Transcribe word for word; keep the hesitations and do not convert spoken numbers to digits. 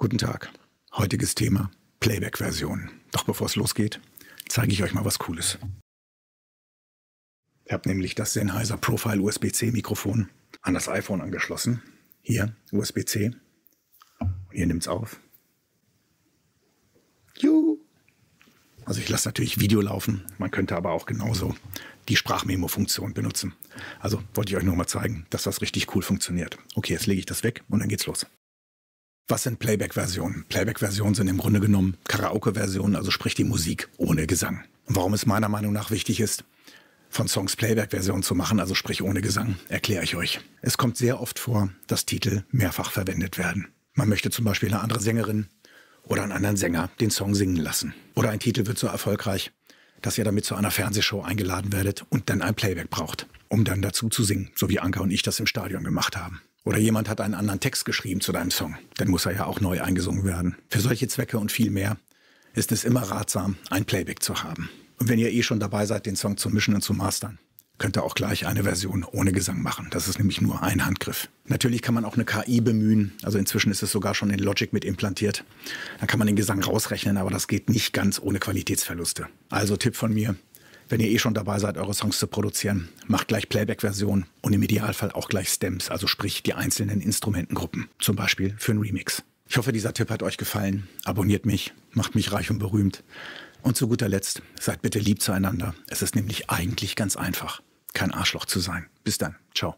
Guten Tag. Heutiges Thema Playback-Version. Doch bevor es losgeht, zeige ich euch mal was Cooles. Ich habe nämlich das Sennheiser Profile U S B C Mikrofon an das iPhone angeschlossen. Hier U S B C. Und hier nimmt es auf. Juhu. Also ich lasse natürlich Video laufen. Man könnte aber auch genauso die Sprachmemo-Funktion benutzen. Also wollte ich euch nur mal zeigen, dass das richtig cool funktioniert. Okay, jetzt lege ich das weg und dann geht's los. Was sind Playback-Versionen? Playback-Versionen sind im Grunde genommen Karaoke-Versionen, also sprich die Musik ohne Gesang. Und warum es meiner Meinung nach wichtig ist, von Songs Playback-Versionen zu machen, also sprich ohne Gesang, erkläre ich euch. Es kommt sehr oft vor, dass Titel mehrfach verwendet werden. Man möchte zum Beispiel eine andere Sängerin oder einen anderen Sänger den Song singen lassen. Oder ein Titel wird so erfolgreich, dass ihr damit zu einer Fernsehshow eingeladen werdet und dann ein Playback braucht, um dann dazu zu singen, so wie Anka und ich das im Stadion gemacht haben. Oder jemand hat einen anderen Text geschrieben zu deinem Song. Dann muss er ja auch neu eingesungen werden. Für solche Zwecke und viel mehr ist es immer ratsam, ein Playback zu haben. Und wenn ihr eh schon dabei seid, den Song zu mischen und zu mastern, könnt ihr auch gleich eine Version ohne Gesang machen. Das ist nämlich nur ein Handgriff. Natürlich kann man auch eine K I bemühen. Also inzwischen ist es sogar schon in Logic mit implantiert. Da kann man den Gesang rausrechnen, aber das geht nicht ganz ohne Qualitätsverluste. Also Tipp von mir, wenn ihr eh schon dabei seid, eure Songs zu produzieren, macht gleich Playback-Versionen und im Idealfall auch gleich Stems, also sprich die einzelnen Instrumentengruppen, zum Beispiel für einen Remix. Ich hoffe, dieser Tipp hat euch gefallen. Abonniert mich, macht mich reich und berühmt. Und zu guter Letzt, seid bitte lieb zueinander. Es ist nämlich eigentlich ganz einfach, kein Arschloch zu sein. Bis dann. Ciao.